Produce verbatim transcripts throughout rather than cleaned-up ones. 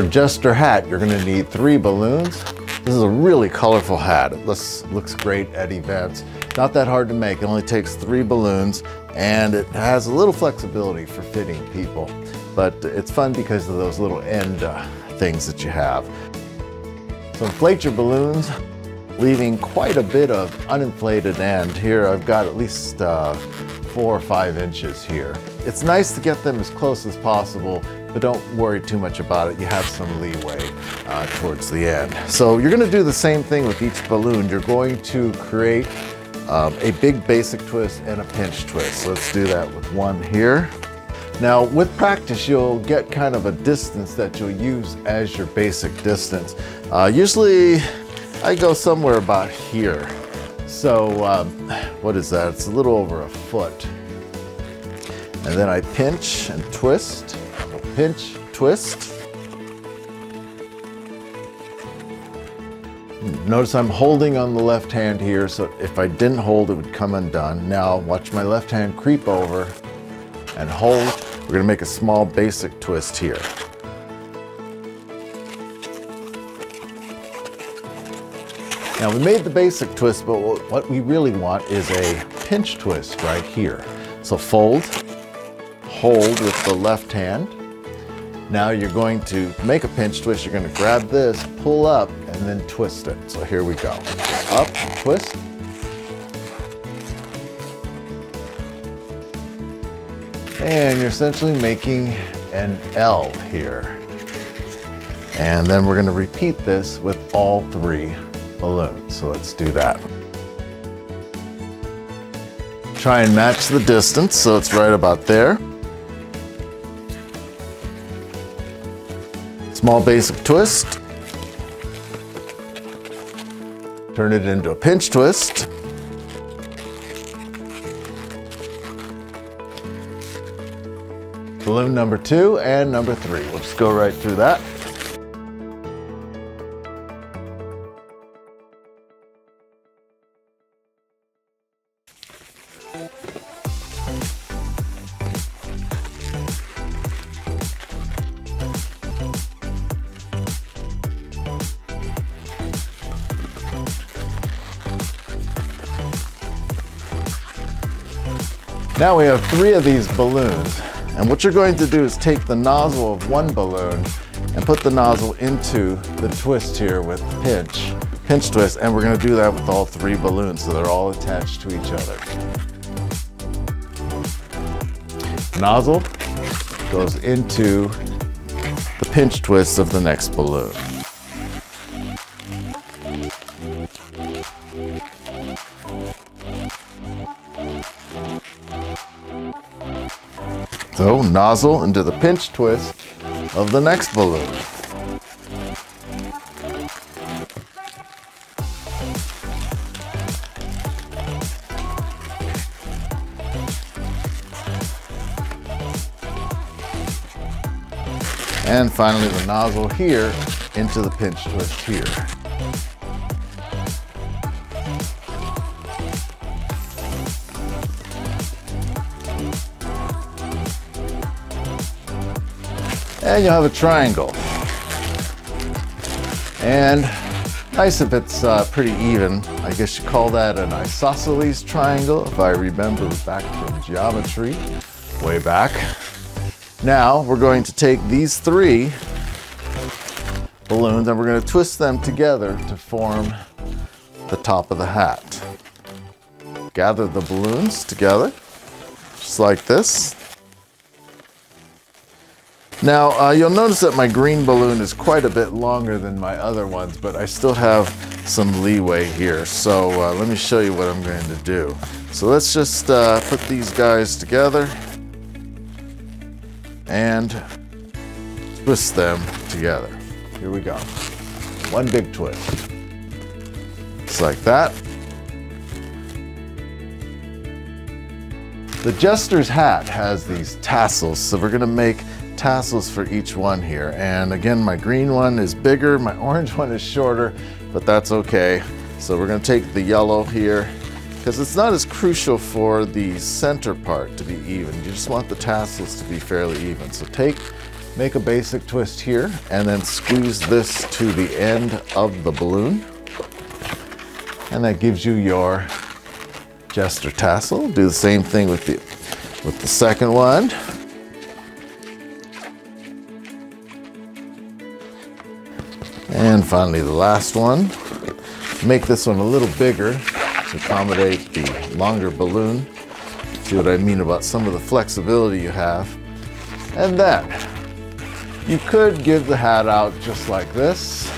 your jester hat, you're gonna need three balloons. This is a really colorful hat. It looks, looks great at events. Not that hard to make. It only takes three balloons and it has a little flexibility for fitting people. But it's fun because of those little end uh, things that you have. So inflate your balloons, leaving quite a bit of uninflated end. Here I've got at least uh, four or five inches here. It's nice to get them as close as possible, but don't worry too much about it. You have some leeway uh, towards the end. So you're gonna do the same thing with each balloon. You're going to create um, a big basic twist and a pinch twist. Let's do that with one here. Now with practice, you'll get kind of a distance that you'll use as your basic distance. Uh, usually I go somewhere about here. So um, what is that? It's a little over a foot. And then I pinch and twist. Pinch, twist. Notice I'm holding on the left hand here, so if I didn't hold, it would come undone. Now watch my left hand creep over and hold. We're going to make a small basic twist here. Now we made the basic twist, but what we really want is a pinch twist right here. So fold, hold with the left hand. Now you're going to make a pinch twist. You're going to grab this, pull up, and then twist it. So here we go. Up, twist. And you're essentially making an L here. And then we're going to repeat this with all three balloons. So let's do that. Try and match the distance, so it's right about there. Small basic twist. Turn it into a pinch twist. Balloon number two and number three. We'll just go right through that. Now we have three of these balloons, and what you're going to do is take the nozzle of one balloon and put the nozzle into the twist here with the pinch, pinch twist, and we're going to do that with all three balloons so they're all attached to each other. Nozzle goes into the pinch twist of the next balloon. So, nozzle into the pinch twist of the next balloon. And finally the nozzle here into the pinch twist here. And you'll have a triangle. And nice if it's uh, pretty even. I guess you call that an isosceles triangle, if I remember back from geometry, way back. Now we're going to take these three balloons and we're going to twist them together to form the top of the hat. Gather the balloons together, just like this. Now, uh, you'll notice that my green balloon is quite a bit longer than my other ones, but I still have some leeway here. So uh, let me show you what I'm going to do. So let's just uh, put these guys together and twist them together. Here we go. One big twist. Just like that. The jester's hat has these tassels, so we're gonna make tassels for each one here. And again, my green one is bigger, my orange one is shorter, but that's okay. So we're gonna take the yellow here, because it's not as crucial for the center part to be even. You just want the tassels to be fairly even. So take Make a basic twist here and then squeeze this to the end of the balloon. And that gives you your jester tassel. Do the same thing with the, with the second one. And finally the last one. Make this one a little bigger to accommodate the longer balloon. See what I mean about some of the flexibility you have. And then, you could give the hat out just like this,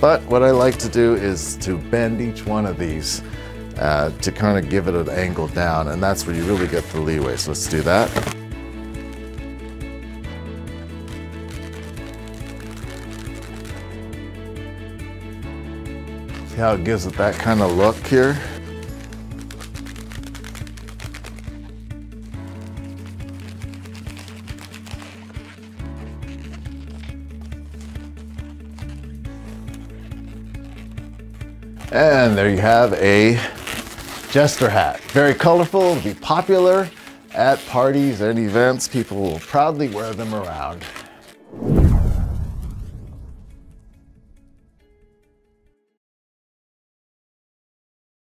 but what I like to do is to bend each one of these uh, to kind of give it an angle down, and that's where you really get the leeway, so let's do that. See how it gives it that kind of look here? And there you have a jester hat. Very colorful, it'll be popular at parties and events. People will proudly wear them around.